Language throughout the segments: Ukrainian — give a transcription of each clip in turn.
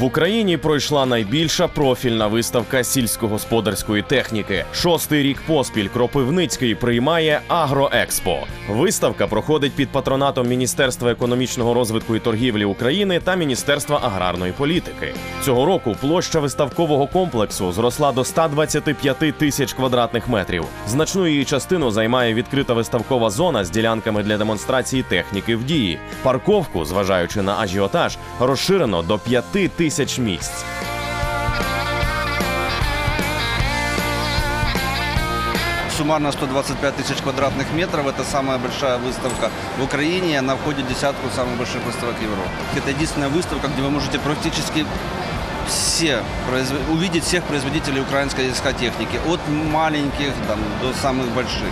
В Україні пройшла найбільша профільна виставка сільськогосподарської техніки. Шостий рік поспіль Кропивницький приймає «AgroExpo». Виставка проходить під патронатом Міністерства економічного розвитку і торгівлі України та Міністерства аграрної політики. Цього року площа виставкового комплексу зросла до 125 тисяч квадратних метрів. Значну її частину займає відкрита виставкова зона з ділянками для демонстрації техніки в дії. Парковку, зважаючи на ажіотаж, розширено до 5 тисяч місць. Суммарно 125 тысяч квадратных метров. Это самая большая выставка в Украине. Она входит в десятку самых больших выставок Европы. Это единственная выставка, где вы можете практически увидеть всех производителей украинской сельхозтехники. От маленьких до самых больших.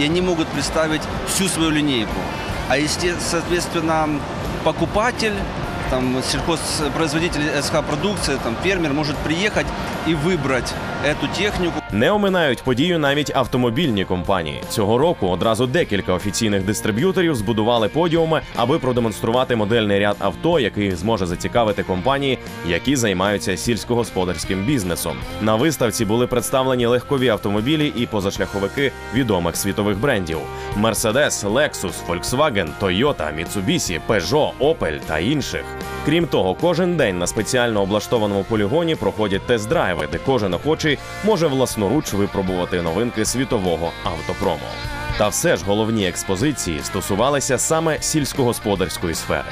И они могут представить всю свою линейку. А соответственно, покупатель, сельхозпроизводитель СХ-продукції, фермер може приїхати і вибрати цю техніку. Не оминають подію навіть автомобільні компанії. Цього року одразу декілька офіційних дистриб'юторів збудували подіуми, аби продемонструвати модельний ряд авто, який зможе зацікавити компанії, які займаються сільськогосподарським бізнесом. На виставці були представлені легкові автомобілі і позашляховики відомих світових брендів. Mercedes, Lexus, Volkswagen, Toyota, Mitsubishi, Peugeot, Opel та інших. Крім того, кожен день на спеціально облаштованому полігоні проходять тест-драйви, де кожен охочий може власноруч випробувати новинки світового автопрому. Та все ж головні експозиції стосувалися саме сільськогосподарської сфери.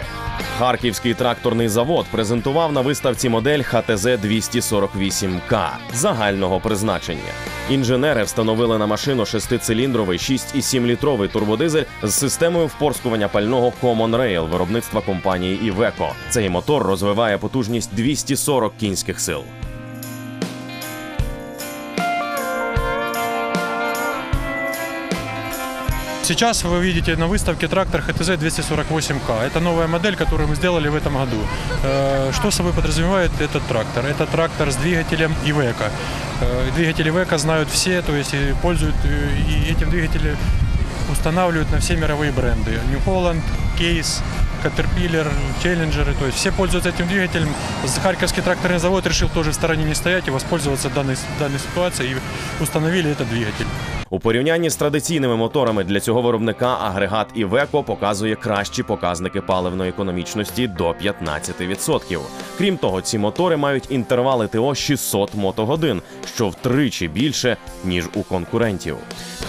Харківський тракторний завод презентував на виставці модель ХТЗ-248К загального призначення. Інженери встановили на машину 6-циліндровий 6,7-літровий турбодизель з системою впорскування пального Common Rail виробництва компанії Iveco. Цей мотор розвиває потужність 240 кінських сил. Сейчас вы видите на выставке трактор ХТЗ-248К. Это новая модель, которую мы сделали в этом году. Что собой подразумевает этот трактор? Это трактор с двигателем Iveco. Двигатель Iveco знают все, то есть пользуют, и этим двигателем устанавливают на все мировые бренды. New Holland, Case, Caterpillar, Challenger, то есть все пользуются этим двигателем. Харьковский тракторный завод решил тоже в стороне не стоять и воспользоваться данной ситуацией и установили этот двигатель. У порівнянні з традиційними моторами для цього виробника агрегат Iveco показує кращі показники паливно-економічності до 15%. Крім того, ці мотори мають інтервали ТО 600 мотогодин, що втричі більше, ніж у конкурентів.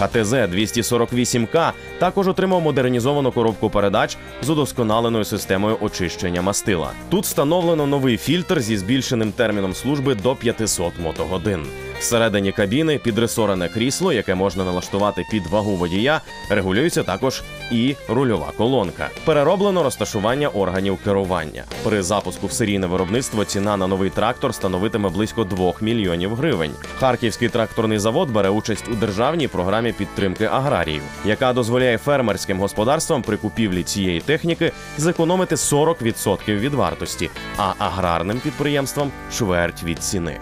ХТЗ-248К також отримав модернізовану коробку передач з удосконаленою системою очищення мастила. Тут встановлено новий фільтр зі збільшеним терміном служби до 500 мотогодин. Всередині кабіни підресорене крісло, яке можна налаштувати під вагу водія, регулюється також і рульова колонка. Перероблено розташування органів керування. При запуску в серійне виробництво ціна на новий трактор становитиме близько 2 мільйонів гривень. Харківський тракторний завод бере участь у державній програмі підтримки аграріїв, яка дозволяє фермерським господарствам при купівлі цієї техніки зекономити 40% від вартості, а аграрним підприємствам – чверть від ціни.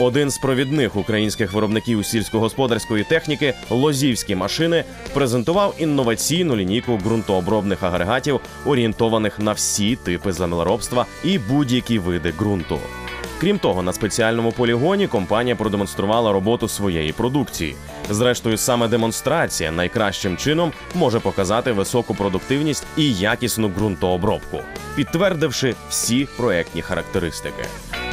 Один з провідних українських виробників сільськогосподарської техніки «Лозівські машини» презентував інноваційну лінійку ґрунтообробних агрегатів, орієнтованих на всі типи землеробства і будь-які види ґрунту. Крім того, на спеціальному полігоні компанія продемонструвала роботу своєї продукції. Зрештою, саме демонстрація найкращим чином може показати високу продуктивність і якісну ґрунтообробку, підтвердивши всі проектні характеристики.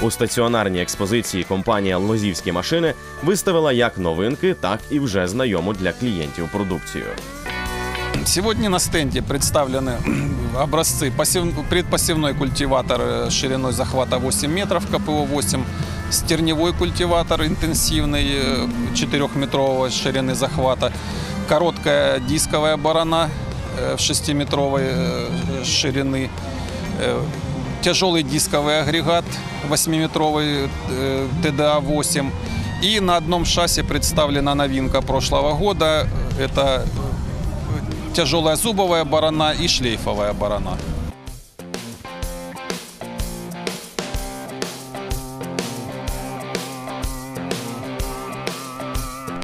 У стаціонарній експозиції компанія «Лозівські машини» виставила як новинки, так і вже знайому для клієнтів продукцію. Сегодня на стенде представлены образцы предпосевной культиватор шириной захвата 8 метров, КПО-8, стерневой культиватор интенсивный 4-метровой ширины захвата, короткая дисковая барана 6-метровой ширины, тяжелый дисковый агрегат 8-метровый ТДА-8. И на одном шасси представлена новинка прошлого года – это тяжелая зубовая барана и шлейфовая барана.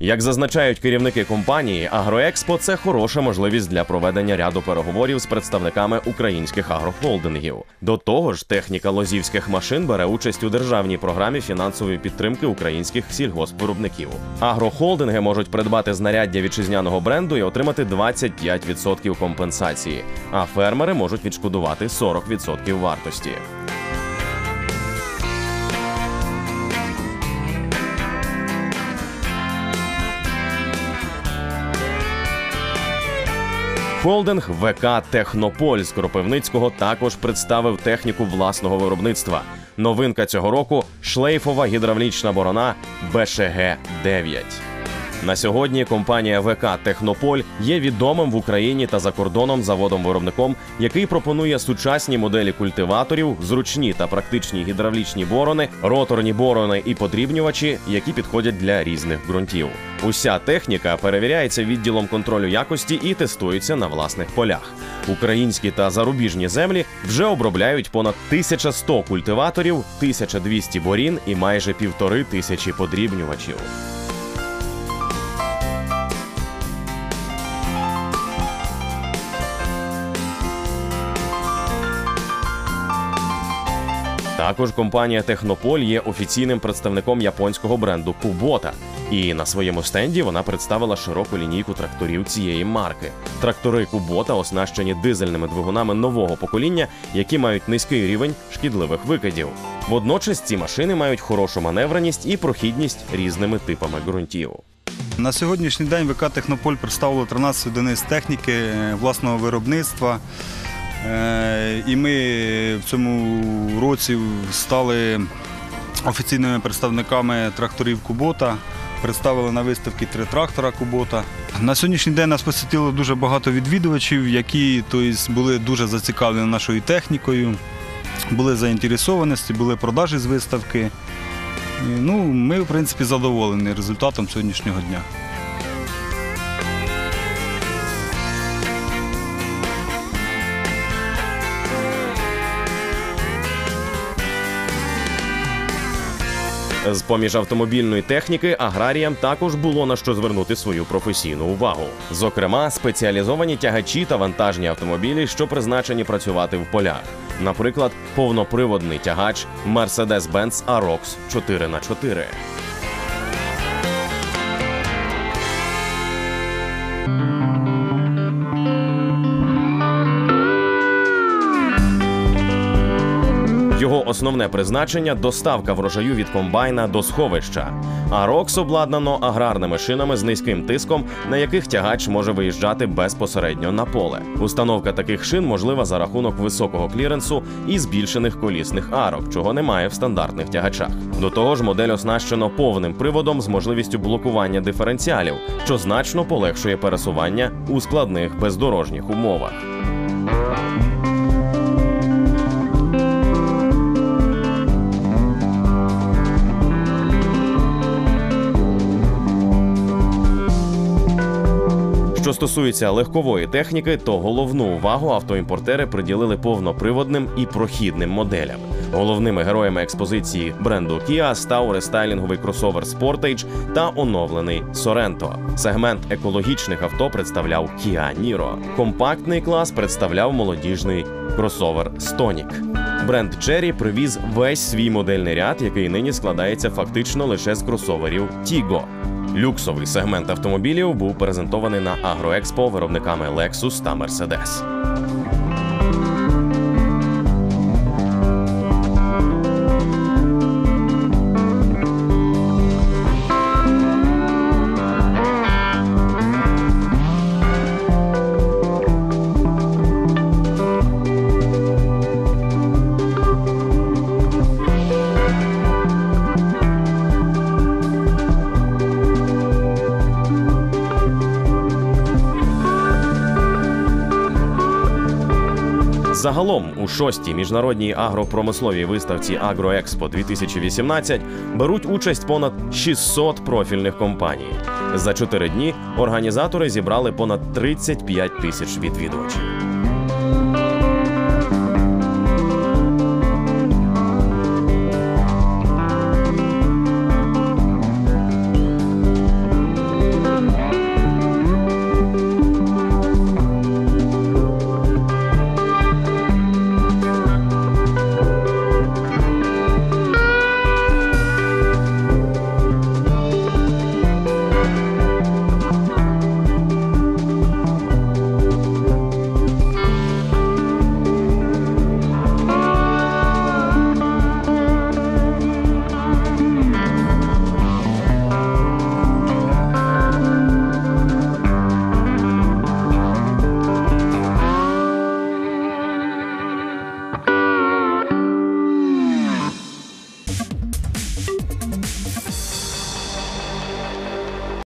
Як зазначають керівники компанії, «Агроекспо» – це хороша можливість для проведення ряду переговорів з представниками українських агрохолдингів. До того ж, техніка лозівських машин бере участь у державній програмі фінансової підтримки українських сільгоспвиробників. Агрохолдинги можуть придбати знаряддя вітчизняного бренду і отримати 25% компенсації, а фермери можуть відшкодувати 40% вартості. Холдинг ВК Технополь з Кропивницького також представив техніку власного виробництва. Новинка цього року – шлейфова гідравлічна борона БШГ-9. На сьогодні компанія ВК Технополь є відомим в Україні та за кордоном заводом-виробником, який пропонує сучасні моделі культиваторів, зручні та практичні гідравлічні борони, роторні борони і подрібнювачі, які підходять для різних ґрунтів. Уся техніка перевіряється відділом контролю якості і тестується на власних полях. Українські та зарубіжні землі вже обробляють понад 1100 культиваторів, 1200 борін і майже 1500 подрібнювачів. Також компанія «Технополь» є офіційним представником японського бренду «Кубота». І на своєму стенді вона представила широку лінійку тракторів цієї марки. Трактори «Кубота» оснащені дизельними двигунами нового покоління, які мають низький рівень шкідливих викидів. Водночас ці машини мають хорошу маневреність і прохідність різними типами ґрунтів. На сьогоднішній день ВК «Технополь» представило 13 одиниць техніки власного виробництва. І ми в цьому році стали офіційними представниками тракторів «Кубота», представили на виставці 3 трактора «Кубота». На сьогоднішній день нас посетило дуже багато відвідувачів, які були дуже зацікавлені нашою технікою, були заінтересованості, були продажі з виставки. Ми, в принципі, задоволені результатом сьогоднішнього дня. З-поміж автомобільної техніки аграріям також було на що звернути свою професійну увагу. Зокрема, спеціалізовані тягачі та вантажні автомобілі, що призначені працювати в полях. Наприклад, повноприводний тягач Mercedes-Benz Arocs 4х4. Його основне призначення – доставка врожаю від комбайна до сховища. Arocs обладнано аграрними шинами з низьким тиском, на яких тягач може виїжджати безпосередньо на поле. Установка таких шин можлива за рахунок високого кліренсу і збільшених колісних арок, чого немає в стандартних тягачах. До того ж, модель оснащено повним приводом з можливістю блокування диференціалів, що значно полегшує пересування у складних бездорожніх умовах. Що стосується легкової техніки, то головну увагу автоімпортери приділили повноприводним і прохідним моделям. Головними героями експозиції бренду Kia став рестайлінговий кросовер Sportage та оновлений Sorento. Сегмент екологічних авто представляв Kia Niro. Компактний клас представляв молодіжний кросовер Stonic. Бренд Chery привіз весь свій модельний ряд, який нині складається фактично лише з кросоверів Tigo. Люксовий сегмент автомобілів був презентований на Агроекспо виробниками Lexus та Mercedes. Загалом у 6-й міжнародній агропромисловій виставці «AgroExpo 2018» беруть участь понад 600 профільних компаній. За 4 дні організатори зібрали понад 35 тисяч відвідувачів.